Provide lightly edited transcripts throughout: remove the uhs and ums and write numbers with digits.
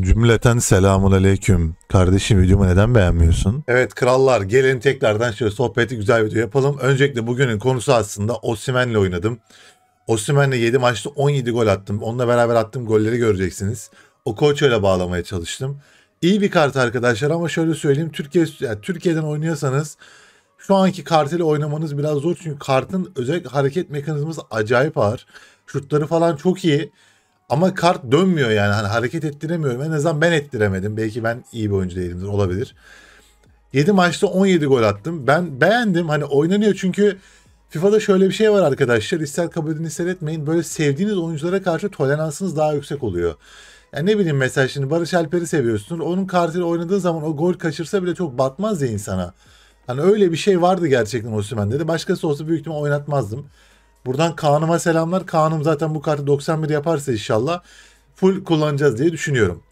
Cümleten selamun aleyküm. Kardeşim videomu neden beğenmiyorsun? Evet krallar, gelin tekrardan şöyle sohbeti güzel video yapalım. Öncelikle bugünün konusu aslında Osimhen'le oynadım. Osimhen'le 7 maçta 17 gol attım. Onunla beraber attığım golleri göreceksiniz. O Koçoyla bağlamaya çalıştım. İyi bir kart arkadaşlar ama şöyle söyleyeyim. Türkiye'den oynuyorsanız şu anki kartıyla oynamanız biraz zor. Çünkü kartın özellikle hareket mekanizması acayip ağır. Şutları falan çok iyi. Ama kart dönmüyor yani, hani hareket ettiremiyorum. En azından ben ettiremedim. Belki ben iyi bir oyuncu değilimdir, olabilir. 7 maçta 17 gol attım. Ben beğendim, hani oynanıyor çünkü FIFA'da şöyle bir şey var arkadaşlar. İster kabul edin ister etmeyin. Böyle sevdiğiniz oyunculara karşı toleransınız daha yüksek oluyor. Yani ne bileyim, mesela şimdi Barış Alper'i seviyorsun. Onun kartıyla oynadığın zaman o gol kaçırsa bile çok batmaz ya insana. Hani öyle bir şey vardı gerçekten Osimhen'de de. Başkası olsa büyük ihtimal oynatmazdım. Buradan Kaan'ıma selamlar. Kaan'ım zaten bu kartı 91 yaparsa inşallah full kullanacağız diye düşünüyorum.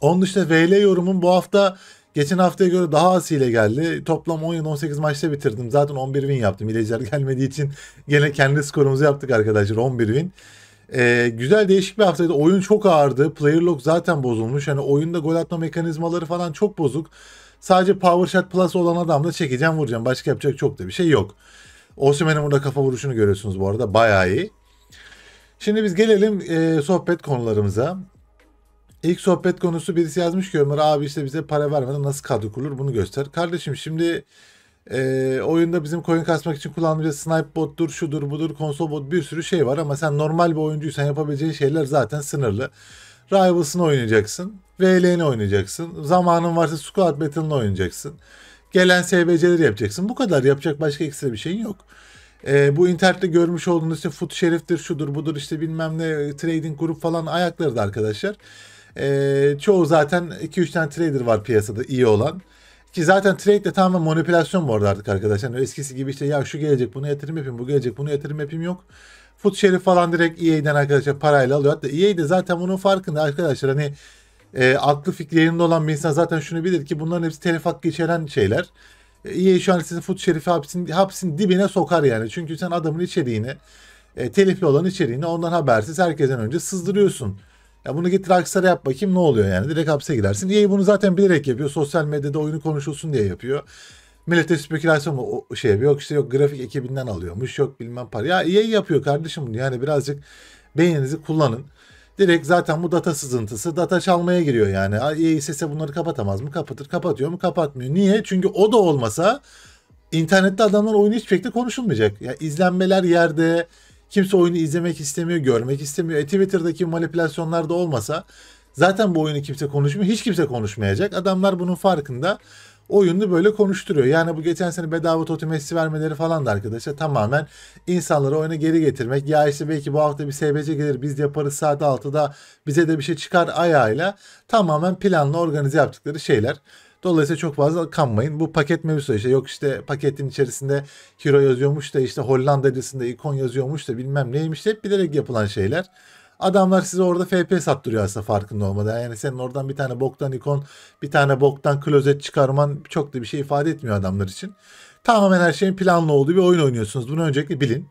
Onun dışında VL yorumum bu hafta geçen haftaya göre daha az hile geldi. Toplam 17-18 maçta bitirdim. Zaten 11 win yaptım. Hileciler gelmediği için gene kendi skorumuzu yaptık arkadaşlar. 11 win. Güzel, değişik bir haftaydı. Oyun çok ağırdı. Player lock zaten bozulmuş. Yani oyunda gol atma mekanizmaları falan çok bozuk. Sadece power shot plus olan adamla çekeceğim vuracağım. Başka yapacak çok da bir şey yok. Osimhen'in burada kafa vuruşunu görüyorsunuz bu arada. Bayağı iyi. Şimdi biz gelelim sohbet konularımıza. İlk sohbet konusu, birisi yazmış ki Ömer abi işte bize para vermeden nasıl kadro kurulur bunu göster. Kardeşim şimdi oyunda bizim coin kasmak için kullandığımız snipe bottur, şudur budur, konsol bot, bir sürü şey var ama sen normal bir oyuncuysan yapabileceğin şeyler zaten sınırlı. Rivals'ını oynayacaksın, VL'ni oynayacaksın, zamanın varsa squad battle'ını oynayacaksın. Gelen SBC'leri yapacaksın. Bu kadar. Yapacak başka ekstra bir şeyin yok. Bu internette görmüş olduğunuz işte futşeriftir, şudur budur, işte bilmem ne trading grup falan ayakları da arkadaşlar. Çoğu zaten 2-3 tane trader var piyasada iyi olan. Ki zaten trade de tamamen manipülasyon bu arada artık arkadaşlar. Yani eskisi gibi işte ya şu gelecek bunu yatırım yapayım, bu gelecek bunu yatırım yapayım yok. Futşerif falan direkt EA'den arkadaşlar parayla alıyor. Hatta EA de zaten bunun farkında arkadaşlar. Hani aklı fikri yerinde olan bir insan zaten şunu bilir ki bunların hepsi telif hakkı içeren şeyler. İyi şu an sizin futşerifi hapsin dibine sokar yani. Çünkü sen adamın içeriğini, telifli olan içeriğini ondan habersiz herkesten önce sızdırıyorsun. Ya bunu git Rockstar'a yap bakayım ne oluyor yani. Direkt hapse girersin. İyi bunu zaten bilerek yapıyor. Sosyal medyada oyunu konuşulsun diye yapıyor. Millete spekülasyon mu şey yapıyor. Yok işte yok grafik ekibinden alıyormuş. Yok bilmem para. Ya iyi yapıyor kardeşim bunu. Yani birazcık beyninizi kullanın. Direkt zaten bu data sızıntısı, data çalmaya giriyor yani. EASS'e bunları kapatamaz mı? Kapatır. Kapatıyor mu? Kapatmıyor. Niye? Çünkü o da olmasa internette adamlar oyunu hiçbir şekilde konuşulmayacak. Ya yani izlenmeler yerde, kimse oyunu izlemek istemiyor, görmek istemiyor. Twitter'daki manipülasyonlar da olmasa zaten bu oyunu kimse konuşmuyor. Hiç kimse konuşmayacak. Adamlar bunun farkında. Oyunu böyle konuşturuyor. Yani bu geçen sene bedava totem hessi vermeleri falan da arkadaşlar tamamen insanları oyuna geri getirmek. Ya işte belki bu hafta bir SBC gelir biz yaparız saat 6'da bize de bir şey çıkar ayağıyla tamamen planlı organize yaptıkları şeyler. Dolayısıyla çok fazla kanmayın. Bu paket mevzusu işte yok işte paketin içerisinde hero yazıyormuş da işte Hollanda'cısında ikon yazıyormuş da bilmem neymiş de hep bilerek yapılan şeyler. Adamlar size orada FP sattırıyor aslında farkında olmadan. Yani senin oradan bir tane boktan ikon, bir tane boktan klozet çıkarman çok da bir şey ifade etmiyor adamlar için. Tamamen her şeyin planlı olduğu bir oyun oynuyorsunuz. Bunu öncelikle bilin.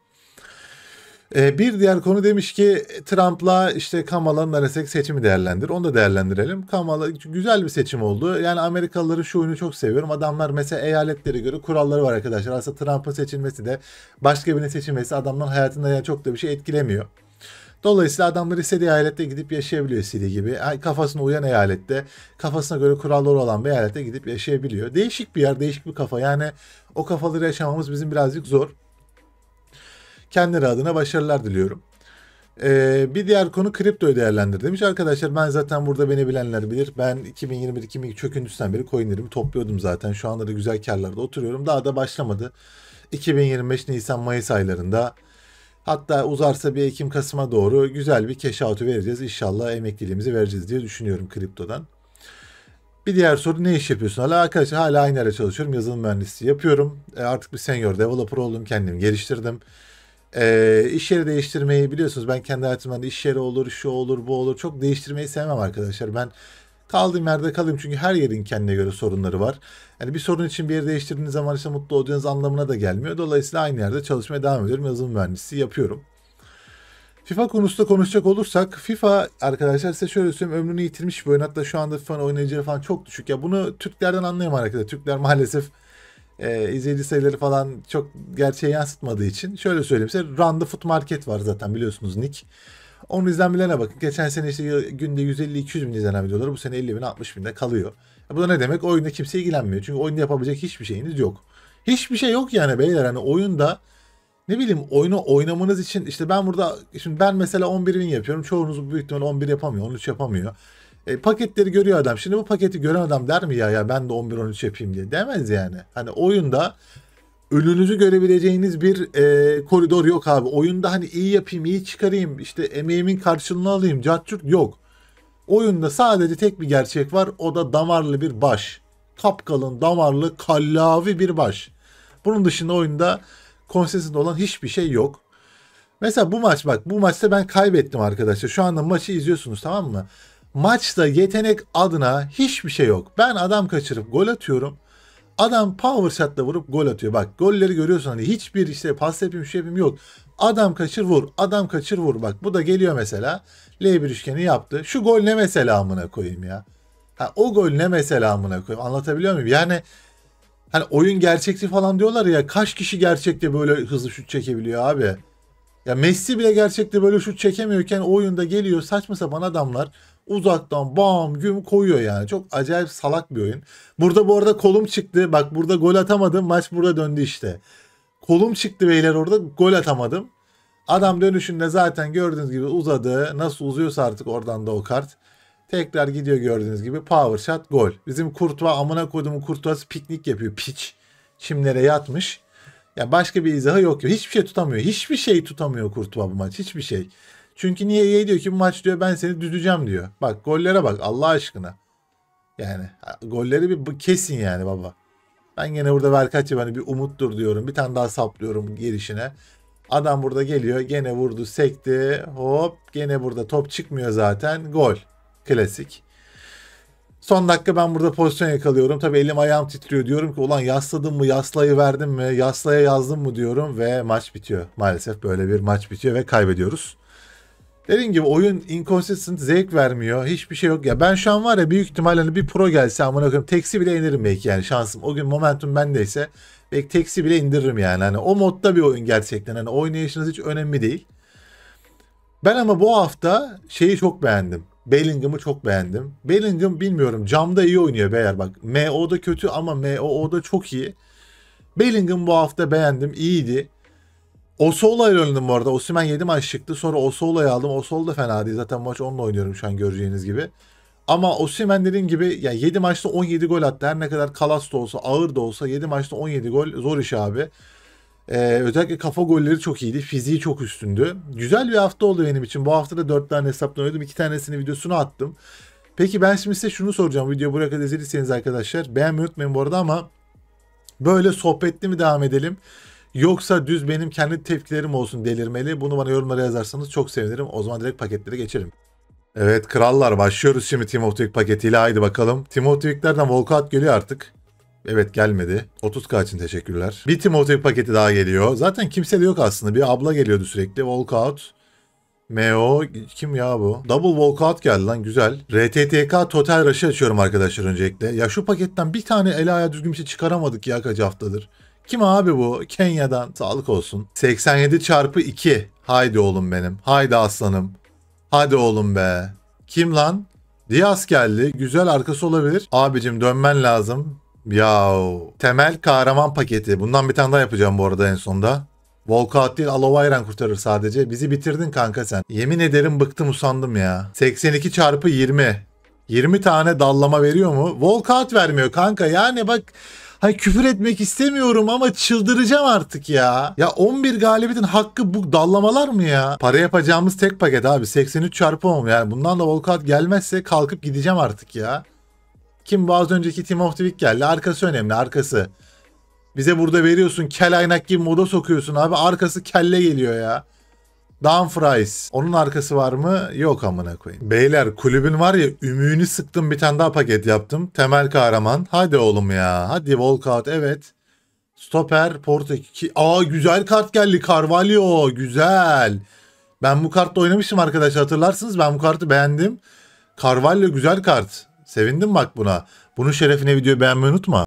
Bir diğer konu demiş ki Trump'la işte Kamala'nın arasındaki seçimi değerlendir. Onu da değerlendirelim. Kamala güzel bir seçim oldu. Yani Amerikalıları şu oyunu çok seviyorum. Adamlar mesela eyaletlere göre kuralları var arkadaşlar. Aslında Trump'ın seçilmesi de başka birinin seçilmesi adamların hayatında yani çok da bir şey etkilemiyor. Dolayısıyla adamlar istediği eyalette gidip yaşayabiliyor istediği gibi. Kafasına uyan eyalette, kafasına göre kuralları olan bir eyalette gidip yaşayabiliyor. Değişik bir yer, değişik bir kafa. Yani o kafaları yaşamamız bizim birazcık zor. Kendileri adına başarılar diliyorum. Bir diğer konu kriptoyu değerlendir demiş. Arkadaşlar ben zaten burada beni bilenler bilir. Ben 2021-2022 çöküntüsünden beri coinlerimi topluyordum zaten. Şu anda da güzel karlarda oturuyorum. Daha da başlamadı. 2025 Nisan-Mayıs aylarında... Hatta uzarsa bir Ekim-Kasım'a doğru güzel bir cash out'u vereceğiz. İnşallah emekliliğimizi vereceğiz diye düşünüyorum kriptodan. Bir diğer soru, ne iş yapıyorsun? Hala arkadaşlar hala aynı yere çalışıyorum. Yazılım mühendisliği yapıyorum. Artık bir senior developer oldum. Kendim geliştirdim. İş yeri değiştirmeyi biliyorsunuz. Ben kendi hayatımdan iş yeri olur, şu olur, bu olur. Çok değiştirmeyi sevmem arkadaşlar. Ben kaldığım yerde kalayım çünkü her yerin kendine göre sorunları var. Yani bir sorun için bir yeri değiştirdiğiniz zaman işte mutlu olduğunuz anlamına da gelmiyor. Dolayısıyla aynı yerde çalışmaya devam ediyorum. Yazılım mühendisliği yapıyorum. FIFA konusunda konuşacak olursak, FIFA arkadaşlar size şöyle söyleyeyim, ömrünü yitirmiş bir oyun. Hatta şu anda FIFA oynayıcıları falan çok düşük. Ya bunu Türklerden anlayamam arkadaşlar. Türkler maalesef izleyici sayıları falan çok gerçeği yansıtmadığı için. Şöyle söyleyeyim size, Run the Foot Market var zaten, biliyorsunuz Nick. Onun izlenmelerine bakın. Geçen sene işte günde 150-200 bin izlenen videoları bu sene 50 bin 60 binde kalıyor. Bu da ne demek? Oyunda kimse ilgilenmiyor. Çünkü oyunda yapabilecek hiçbir şeyiniz yok. Hiçbir şey yok yani beyler. Hani oyunda ne bileyim, oyunu oynamanız için işte ben burada şimdi ben mesela 11 bin yapıyorum. Çoğunuz büyük ihtimalle 11 yapamıyor, 13 yapamıyor. Paketleri görüyor adam. Şimdi bu paketi gören adam der mi ya ben de 11-13 yapayım diye? Demez yani. Hani oyunda önünüzü görebileceğiniz bir koridor yok abi. Oyunda hani iyi yapayım, iyi çıkarayım, işte emeğimin karşılığını alayım, cacurt yok. Oyunda sadece tek bir gerçek var. O da damarlı bir baş. Kapkalın, damarlı, kallavi bir baş. Bunun dışında oyunda konsensinde olan hiçbir şey yok. Mesela bu maç, bak bu maçta ben kaybettim arkadaşlar. Şu anda maçı izliyorsunuz, tamam mı? Maçta yetenek adına hiçbir şey yok. Ben adam kaçırıp gol atıyorum. Adam power shot'la vurup gol atıyor. Bak golleri görüyorsun, hani hiçbir işte pas yapayım, şey yapayım yok. Adam kaçır vur, adam kaçır vur. Bak bu da geliyor mesela. L1 üçgeni yaptı. Şu gol ne mesela amına koyayım ya. Ha, o gol ne mesela amına koyayım. Anlatabiliyor muyum? Yani hani oyun gerçekçi falan diyorlar ya. Kaç kişi gerçekte böyle hızlı şut çekebiliyor abi? Ya Messi bile gerçekte böyle şut çekemiyorken oyunda geliyor saçma sapan adamlar uzaktan bam güm koyuyor yani. Çok acayip salak bir oyun. Burada bu arada kolum çıktı. Bak burada gol atamadım. Maç burada döndü işte. Kolum çıktı beyler, orada gol atamadım. Adam dönüşünde zaten gördüğünüz gibi uzadı. Nasıl uzuyorsa artık oradan da o kart. Tekrar gidiyor gördüğünüz gibi power shot gol. Bizim Kurtuva, amına koyduğumun Kurtuvası piknik yapıyor. Piç. Çimlere yatmış. Ya başka bir izahı yok. Hiçbir şey tutamıyor. Hiçbir şey tutamıyor Kurtuva bu maç. Hiçbir şey. Çünkü niye EA diyor ki bu maç diyor ben seni düzeceğim diyor. Bak gollere bak Allah aşkına. Yani golleri bir kesin yani baba. Ben gene burada Volcat'a hani bir umuttur diyorum. Bir tane daha saplıyorum gelişine. Adam burada geliyor. Gene vurdu, sekti. Hop, gene burada top çıkmıyor zaten. Gol. Klasik. Son dakika ben burada pozisyon yakalıyorum. Tabii elim ayağım titriyor. Diyorum ki ulan yasladım mı? Yaslayı verdim mi? Yaslaya yazdım mı diyorum ve maç bitiyor. Maalesef böyle bir maç bitiyor ve kaybediyoruz. Dediğim gibi oyun inconsistent, zevk vermiyor. Hiçbir şey yok. Ya ben şu an var ya büyük ihtimalle hani bir pro gelse amına koyayım teksi bile indiririm belki yani, şansım. O gün momentum bendeyse belki teksi bile indiririm yani. Hani o modda bir oyun gerçekten. Hani oynayışınız hiç önemli değil. Ben ama bu hafta şeyi çok beğendim. Bellingham'ı çok beğendim. Bellingham bilmiyorum camda iyi oynuyor beyler bak. MO'da kötü ama MO'da çok iyi. Bellingham bu hafta beğendim. İyiydi. Osoğlu'yla oynadım bu arada. Osimhen 7 maç çıktı. Sonra Osoğlu'yu aldım. Osoğlu da fena değil. Zaten maç onunla oynuyorum şu an göreceğiniz gibi. Ama Osimhen dediğim gibi ya 7 maçta 17 gol attı. Her ne kadar kalas da olsa, ağır da olsa 7 maçta 17 gol zor iş abi. Özellikle kafa golleri çok iyiydi. Fiziği çok üstündü. Güzel bir hafta oldu benim için. Bu hafta da 4 tane hesapla oynadım. 2 tanesini videosunu attım. Peki ben şimdi size şunu soracağım. Videoyu buraya kadar izlediyseniz arkadaşlar beğenmeyi unutmayın bu arada, ama böyle sohbetli mi devam edelim? Yoksa düz benim kendi tepkilerim olsun delirmeli. Bunu bana yorumlara yazarsanız çok sevinirim. O zaman direkt paketlere geçelim. Evet krallar, başlıyoruz şimdi Team of the Week paketiyle. Haydi bakalım. Team of the Week'lerden Volcat geliyor artık. Evet gelmedi. 30k için teşekkürler. Bir Team of the Week paketi daha geliyor. Zaten kimse de yok aslında. Bir abla geliyordu sürekli. Volcat. MO. Kim ya bu? Double Volcat geldi lan, güzel. RTTK Total Rush'ı açıyorum arkadaşlar öncelikle. Ya şu paketten bir tane el ayağı düzgün bir şey çıkaramadık ya kaç haftadır. Kim abi bu? Kenya'dan. Sağlık olsun. 87x2. Haydi oğlum benim. Haydi aslanım. Hadi oğlum be. Kim lan? Diaz geldi. Güzel arkası olabilir. Abicim dönmen lazım. Yahu. Temel kahraman paketi. Bundan bir tane daha yapacağım bu arada en sonda. Volcat değil Alovayran kurtarır sadece. Bizi bitirdin kanka sen. Yemin ederim bıktım usandım ya. 82x20. 20 tane dallama veriyor mu? Volcat vermiyor kanka. Yani bak... Hani küfür etmek istemiyorum ama çıldıracağım artık ya. Ya 11 galibiyetin hakkı bu dallamalar mı ya? Para yapacağımız tek paket abi. 83x10 yani. Bundan da Volcat gelmezse kalkıp gideceğim artık ya. Kim bu az önceki Team of the Week geldi. Arkası önemli, arkası. Bize burada veriyorsun, kel aynak gibi moda sokuyorsun abi. Arkası kelle geliyor ya. Dumfries. Onun arkası var mı? Yok amına koyayım. Beyler kulübün var ya ümüğünü sıktım, bir tane daha paket yaptım. Temel kahraman. Hadi oğlum ya. Hadi Volcat, evet. Stoper Portek. Aa güzel kart geldi. Carvalho. Güzel. Ben bu kartla oynamışım arkadaşlar, hatırlarsınız. Ben bu kartı beğendim. Carvalho güzel kart. Sevindim bak buna. Bunun şerefine videoyu beğenmeyi unutma.